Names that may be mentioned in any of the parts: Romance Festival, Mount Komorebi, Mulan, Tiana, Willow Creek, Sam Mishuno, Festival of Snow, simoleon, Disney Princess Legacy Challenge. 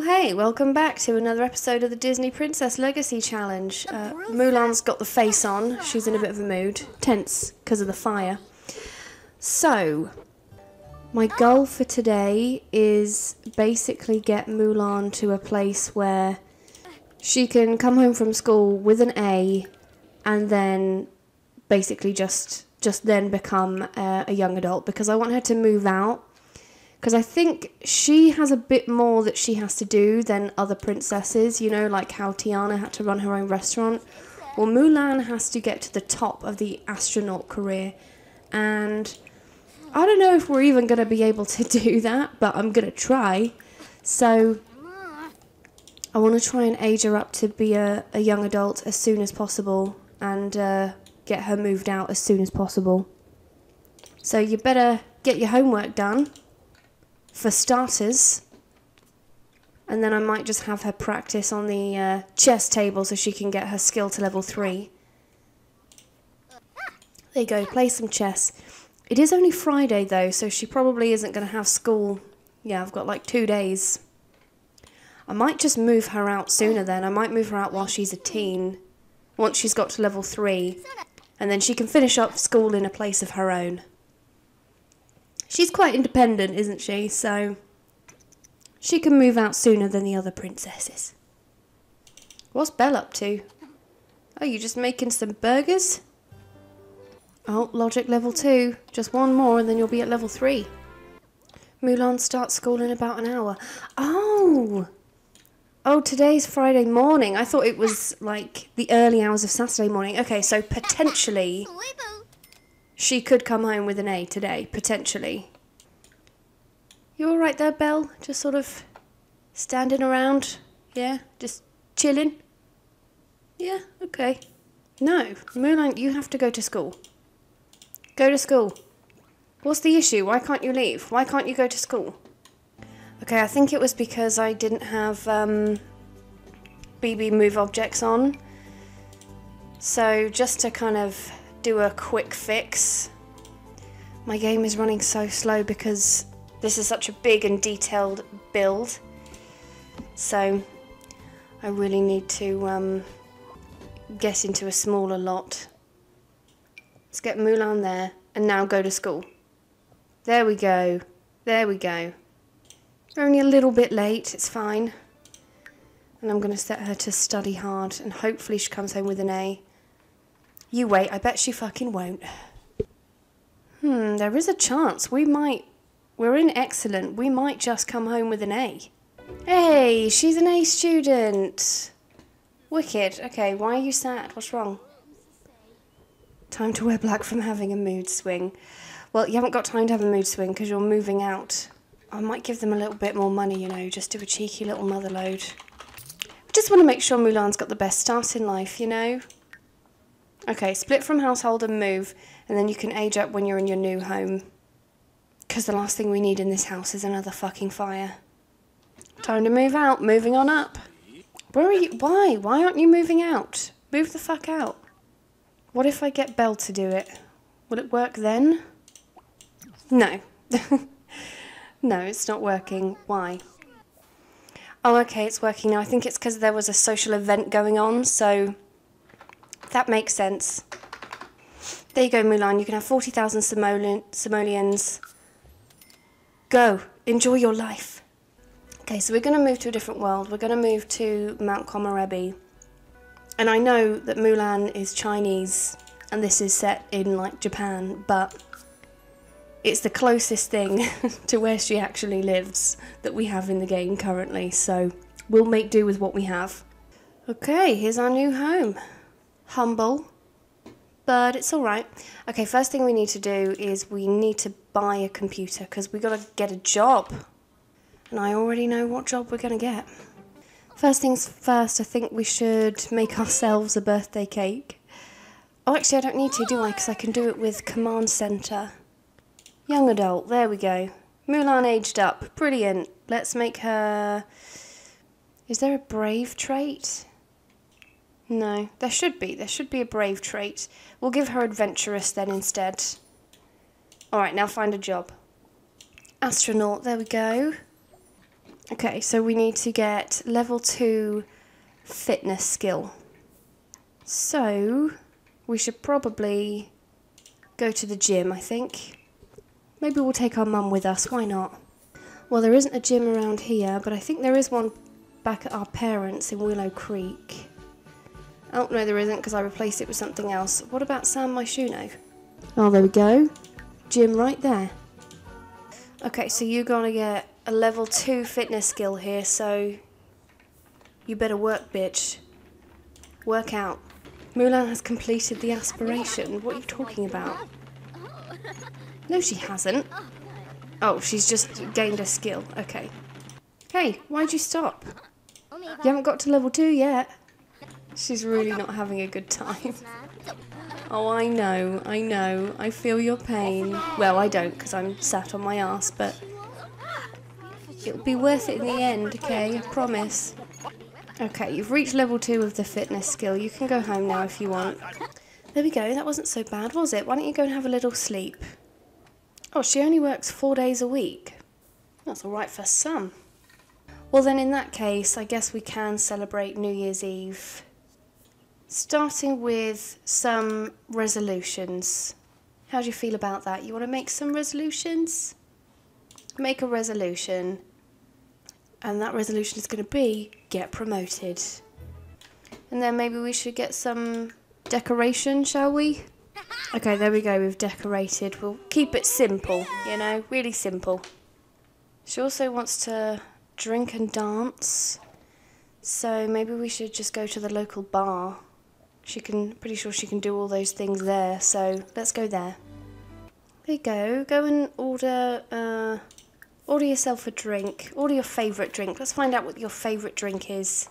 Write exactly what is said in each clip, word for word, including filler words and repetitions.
Well, hey, welcome back to another episode of the Disney Princess Legacy Challenge. Uh, Mulan's got the face on. She's in a bit of a mood. Tense, because of the fire. So, my goal for today is basically get Mulan to a place where she can come home from school with an A and then basically just, just then become a, a young adult, because I want her to move out. Because I think she has a bit more that she has to do than other princesses, you know, like how Tiana had to run her own restaurant. Well, Mulan has to get to the top of the astronaut career. And I don't know if we're even going to be able to do that, but I'm going to try. So I want to try and age her up to be a, a young adult as soon as possible and uh, get her moved out as soon as possible. So you better get your homework done, for starters, and then I might just have her practice on the uh, chess table so she can get her skill to level three. There you go, play some chess. It is only Friday though, so she probably isn't going to have school. Yeah, I've got like two days. I might just move her out sooner then. I might move her out while she's a teen, once she's got to level three, and then she can finish up school in a place of her own. She's quite independent, isn't she? So she can move out sooner than the other princesses. What's Belle up to? Oh, you just making some burgers? Oh, logic level two. Just one more and then you'll be at level three. Mulan starts school in about an hour. Oh! Oh, today's Friday morning. I thought it was like the early hours of Saturday morning. Okay, so potentially she could come home with an A today, potentially. You all right there, Belle? Just sort of standing around? Yeah? Just chilling? Yeah? Okay. No, Mulan, you have to go to school. Go to school. What's the issue? Why can't you leave? Why can't you go to school? Okay, I think it was because I didn't have um, B B move objects on. So just to kind of do a quick fix. My game is running so slow because this is such a big and detailed build. So I really need to um, get into a smaller lot. Let's get Mulan there and now go to school. There we go. There we go. We're only a little bit late. It's fine. And I'm going to set her to study hard and hopefully she comes home with an A. You wait, I bet she fucking won't. Hmm, there is a chance. We might... We're in excellent. We might just come home with an A. Hey, she's an A student. Wicked. Okay, why are you sad? What's wrong? Time to wear black from having a mood swing. Well, you haven't got time to have a mood swing because you're moving out. I might give them a little bit more money, you know, just do a cheeky little mother load. I just want to make sure Mulan's got the best start in life, you know? Okay, split from household and move, and then you can age up when you're in your new home. Because the last thing we need in this house is another fucking fire. Time to move out, moving on up. Where are you? Why? Why aren't you moving out? Move the fuck out. What if I get Belle to do it? Will it work then? No. No, it's not working. Why? Oh, okay, it's working now. I think it's because there was a social event going on, so... That makes sense. There you go, Mulan. You can have forty thousand simoleons. Go. Enjoy your life. Okay, so we're going to move to a different world. We're going to move to Mount Komorebi. And I know that Mulan is Chinese, and this is set in, like, Japan, but it's the closest thing to where she actually lives that we have in the game currently, so we'll make do with what we have. Okay, here's our new home. Humble, but it's all right. Okay, first thing we need to do is we need to buy a computer because we got to get a job. And I already know what job we're going to get. First things first, I think we should make ourselves a birthday cake. Oh, actually, I don't need to, do I? Because I can do it with Command Center. Young adult, there we go. Mulan aged up, brilliant. Let's make her... Is there a brave trait? No, there should be. There should be a brave trait. We'll give her adventurous then instead. Alright, now find a job. Astronaut, there we go. Okay, so we need to get level two fitness skill. So we should probably go to the gym, I think. Maybe we'll take our mum with us, why not? Well, there isn't a gym around here, but I think there is one back at our parents in Willow Creek. Oh, no, there isn't, because I replaced it with something else. What about Sam Mishuno? Oh, there we go. Gym right there. Okay, so you're going to get a level two fitness skill here, so you better work, bitch. Work out. Mulan has completed the aspiration. What are you talking about? No, she hasn't. Oh, she's just gained a skill. Okay. Hey, why'd you stop? You haven't got to level two yet. She's really not having a good time. Oh, I know, I know. I feel your pain. Well, I don't, because I'm sat on my ass, but it'll be worth it in the end, okay? I promise. Okay, you've reached level two of the fitness skill. You can go home now if you want. There we go. That wasn't so bad, was it? Why don't you go and have a little sleep? Oh, she only works four days a week. That's all right for some. Well, then in that case, I guess we can celebrate New Year's Eve. Starting with some resolutions. How do you feel about that? You want to make some resolutions? Make a resolution. And that resolution is going to be get promoted. And then maybe we should get some decoration, shall we? Okay, there we go, we've decorated. We'll keep it simple, you know, really simple. She also wants to drink and dance. So maybe we should just go to the local bar. She can, pretty sure she can do all those things there, so let's go there. There you go, go and order, uh, order yourself a drink. Order your favourite drink. Let's find out what your favourite drink is.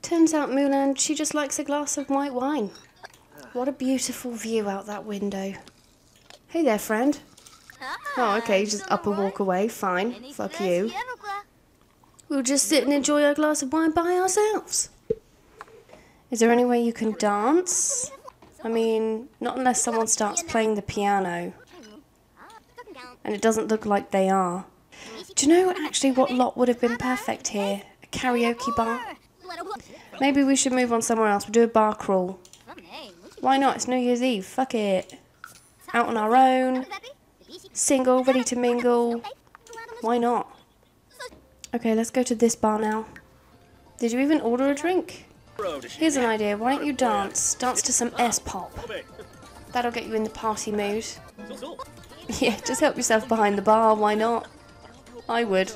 Turns out Mulan, she just likes a glass of white wine. What a beautiful view out that window. Hey there, friend. Oh, okay, just up and walk away, fine, fuck you. We'll just sit and enjoy our glass of wine by ourselves. Is there any way you can dance? I mean, not unless someone starts playing the piano. And it doesn't look like they are. Do you know actually what lot would have been perfect here? A karaoke bar? Maybe we should move on somewhere else. We'll do a bar crawl. Why not? It's New Year's Eve. Fuck it. Out on our own. Single, ready to mingle. Why not? Okay, let's go to this bar now. Did you even order a drink? Here's an idea. Why don't you dance? Dance to some S-pop. That'll get you in the party mood. Yeah, just help yourself behind the bar. Why not? I would.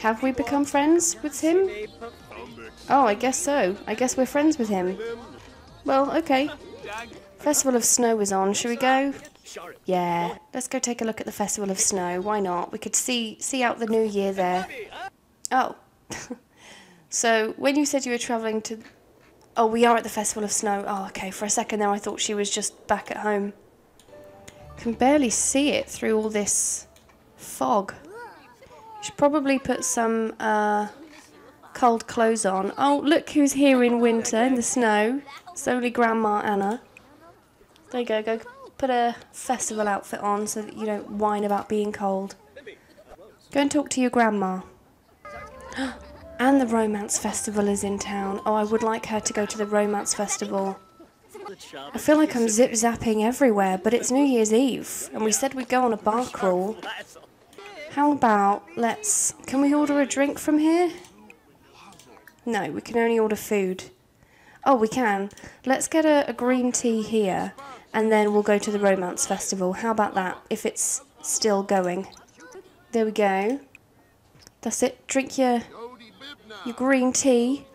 Have we become friends with him? Oh, I guess so. I guess we're friends with him. Well, okay. Festival of Snow is on. Shall we go? Yeah, let's go take a look at the Festival of Snow. Why not? We could see see out the new year there. Oh. So, when you said you were travelling to... Oh, we are at the Festival of Snow. Oh, okay. For a second there, I thought she was just back at home. Can barely see it through all this fog. Should probably put some uh, cold clothes on. Oh, look who's here in winter, in the snow. It's only Grandma Anna. There you go, go. Put a festival outfit on so that you don't whine about being cold. Go and talk to your grandma. And the Romance Festival is in town. Oh, I would like her to go to the Romance Festival. I feel like I'm zip-zapping everywhere, but it's New Year's Eve, and we said we'd go on a bar crawl. How about, let's... Can we order a drink from here? No, we can only order food. Oh, we can. Let's get a, a green tea here. And then we'll go to the Romance Festival. How about that, if it's still going? There we go. That's it. Drink your, your green tea.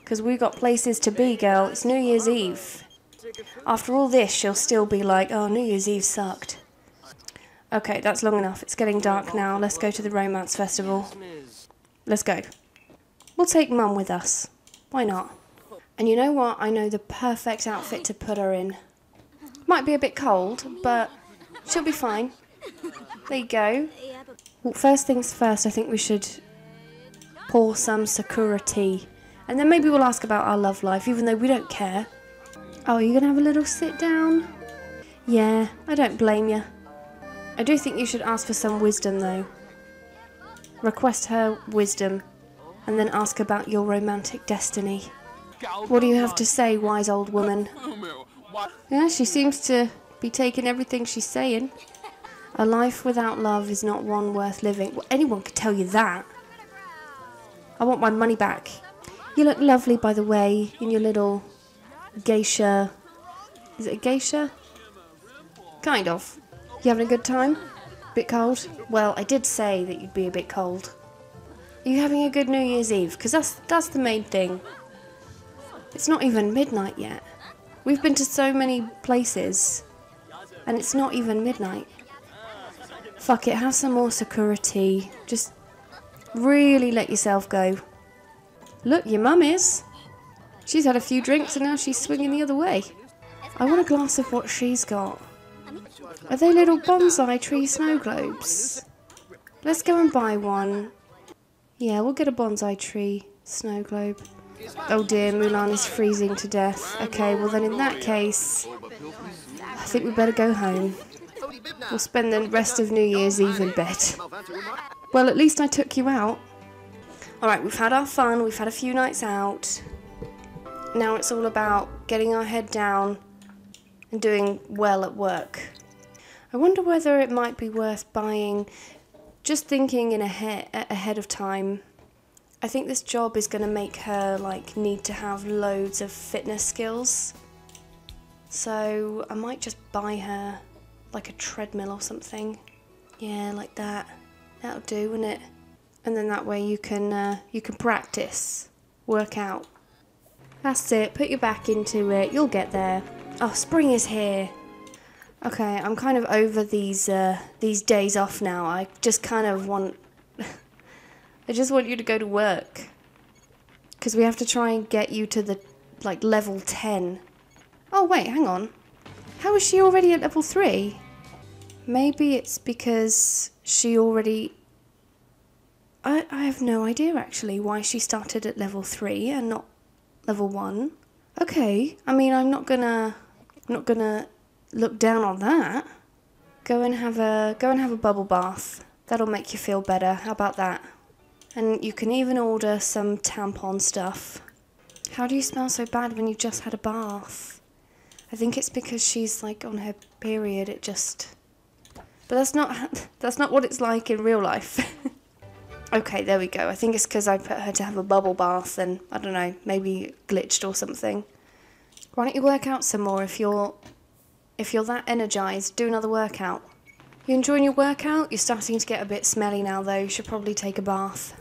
Because we've got places to be, girl. It's New Year's Eve. After all this, she'll still be like, oh, New Year's Eve sucked. Okay, that's long enough. It's getting dark now. Let's go to the Romance Festival. Let's go. We'll take Mum with us. Why not? And you know what? I know the perfect outfit to put her in. Might be a bit cold, but she'll be fine. There you go. Well, first things first, I think we should pour some Sakura tea. And then maybe we'll ask about our love life, even though we don't care. Oh, are you going to have a little sit down? Yeah, I don't blame you. I do think you should ask for some wisdom, though. request her wisdom, and then ask about your romantic destiny. What do you have to say, wise old woman? Yeah, she seems to be taking everything she's saying. A life without love is not one worth living. Well, anyone could tell you that. I want my money back. You look lovely, by the way, in your little geisha. Is it a geisha? Kind of. You having a good time? Bit cold? Well, I did say that you'd be a bit cold. Are you having a good New Year's Eve? Because that's, that's the main thing. It's not even midnight yet. We've been to so many places, and it's not even midnight. Fuck it, have some more security. Just really let yourself go. Look, your mum is. She's had a few drinks and now she's swinging the other way. I want a glass of what she's got. Are they little bonsai tree snow globes? Let's go and buy one. Yeah, we'll get a bonsai tree snow globe. Oh dear, Mulan is freezing to death. Okay, well then in that case, I think we better go home. We'll spend the rest of New Year's Eve in bed. Well, at least I took you out. Alright, we've had our fun, we've had a few nights out. Now it's all about getting our head down and doing well at work. I wonder whether it might be worth buying, just thinking in ahead, ahead of time. I think this job is going to make her like need to have loads of fitness skills. So I might just buy her like a treadmill or something. Yeah, like that. That'll do, won't it? And then that way you can uh, you can practice, work out. That's it, put your back into it, you'll get there. Oh, spring is here. Okay, I'm kind of over these uh, these days off now. I just kind of want, I just want you to go to work. Because we have to try and get you to the, like, level ten. Oh wait, hang on. How is she already at level three? Maybe it's because she already... I, I have no idea, actually, why she started at level three and not level one. Okay, I mean, I'm not gonna, I'm not gonna look down on that. Go and have a, go and have a bubble bath. That'll make you feel better. How about that? And you can even order some tampon stuff. How do you smell so bad when you've just had a bath? I think it's because she's, like, on her period. It just... But that's not, that's not what it's like in real life. Okay, there we go. I think it's because I put her to have a bubble bath and, I don't know, maybe glitched or something. Why don't you work out some more if you're, if you're that energised? Do another workout. You enjoying your workout? You're starting to get a bit smelly now, though. You should probably take a bath.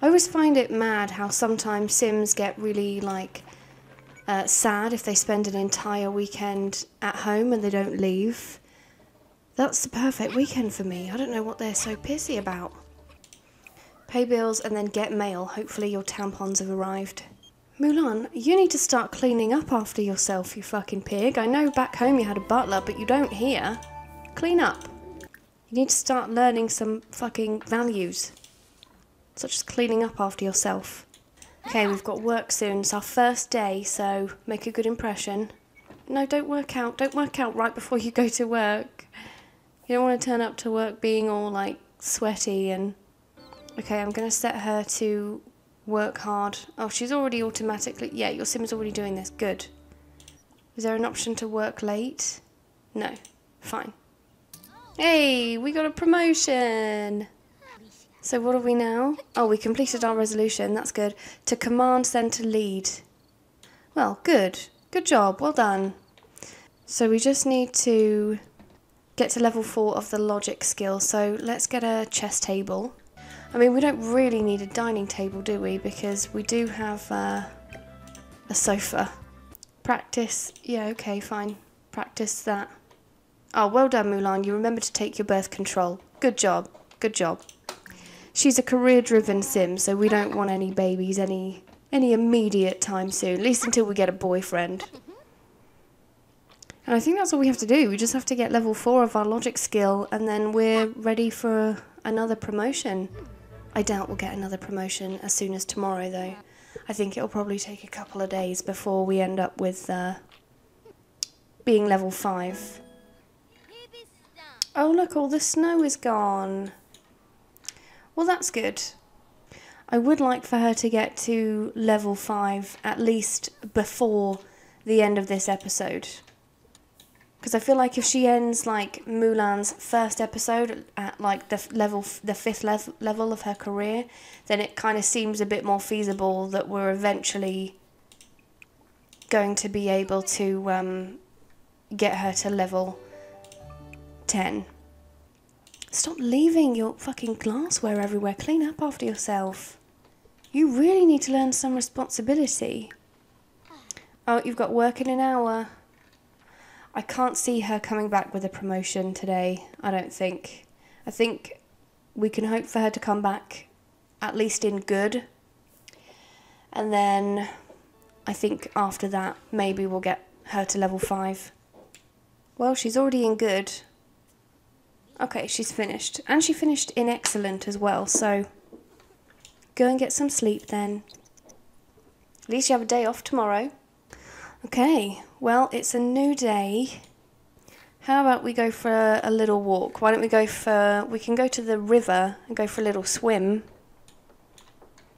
I always find it mad how sometimes Sims get really, like, uh, sad if they spend an entire weekend at home and they don't leave. That's the perfect weekend for me. I don't know what they're so pissy about. Pay bills and then get mail. Hopefully your tampons have arrived. Mulan, you need to start cleaning up after yourself, you fucking pig. I know back home you had a butler, but you don't here. Clean up. You need to start learning some fucking values. Such as cleaning up after yourself. Okay, we've got work soon. It's our first day, so make a good impression. No, don't work out. Don't work out right before you go to work. You don't want to turn up to work being all, like, sweaty and... Okay, I'm going to set her to work hard. Oh, she's already automatically... Yeah, your sim is already doing this. Good. Is there an option to work late? No. Fine. Hey, we got a promotion! So what are we now? Oh, we completed our resolution. That's good. To command, then to lead. Well, good. Good job. Well done. So we just need to get to level four of the logic skill. So let's get a chess table. I mean, we don't really need a dining table, do we? Because we do have uh, a sofa. Practice. Yeah, okay, fine. Practice that. Oh, well done, Mulan. You remember to take your birth control. Good job. Good job. She's a career-driven sim, so we don't want any babies any any immediate time soon. At least until we get a boyfriend. And I think that's all we have to do. We just have to get level four of our logic skill, and then we're ready for another promotion. I doubt we'll get another promotion as soon as tomorrow, though. I think it'll probably take a couple of days before we end up with uh, being level five. Oh, look, all the snow is gone. Well, that's good. I would like for her to get to level five at least before the end of this episode. Because I feel like if she ends like Mulan's first episode at like the level, the fifth level level of her career, then it kind of seems a bit more feasible that we're eventually going to be able to um, get her to level ten. Stop leaving your fucking glassware everywhere. Clean up after yourself. You really need to learn some responsibility. Oh, you've got work in an hour. I can't see her coming back with a promotion today, I don't think. I think we can hope for her to come back at least in good. And then I think after that, maybe we'll get her to level five. Well, she's already in good. Okay, she's finished. And she finished in excellent as well, so go and get some sleep then. At least you have a day off tomorrow. Okay, well, it's a new day. How about we go for a little walk? Why don't we go for... we can go to the river and go for a little swim.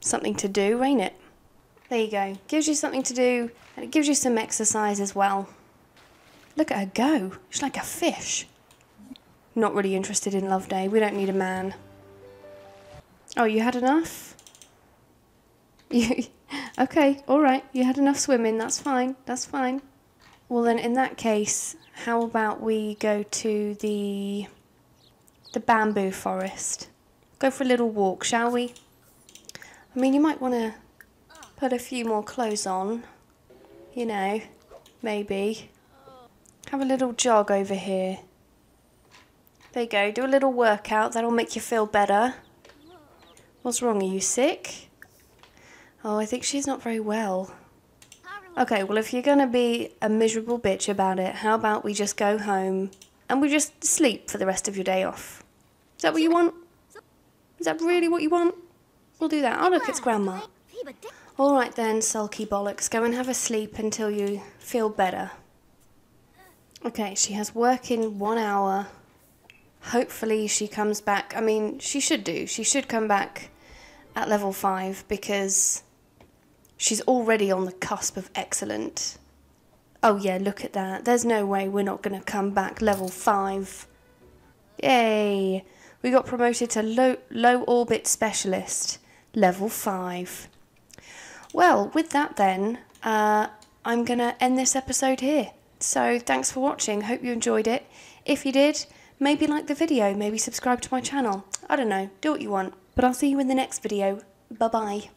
Something to do, ain't it? There you go. Gives you something to do, and it gives you some exercise as well. Look at her go. She's like a fish. Not really interested in Love Day. We don't need a man. Oh, you had enough? You okay, all right. You had enough swimming. That's fine. That's fine. Well, then, in that case, how about we go to the, the bamboo forest? Go for a little walk, shall we? I mean, you might want to put a few more clothes on. You know, maybe. Have a little jog over here. There you go, do a little workout, that'll make you feel better. What's wrong, are you sick? Oh, I think she's not very well. Okay, well if you're gonna be a miserable bitch about it, how about we just go home and we just sleep for the rest of your day off? Is that what you want? Is that really what you want? We'll do that. Oh look, it's Grandma. Alright then, sulky bollocks, go and have a sleep until you feel better. Okay, she has work in one hour. Hopefully she comes back. I mean, she should do. She should come back at level five because she's already on the cusp of excellent. Oh yeah, look at that. There's no way we're not going to come back level five. Yay! We got promoted to low, low orbit specialist, level five. Well, with that then, uh, I'm going to end this episode here. So thanks for watching. Hope you enjoyed it. If you did, maybe like the video, maybe subscribe to my channel. I don't know, do what you want. But I'll see you in the next video. Bye-bye.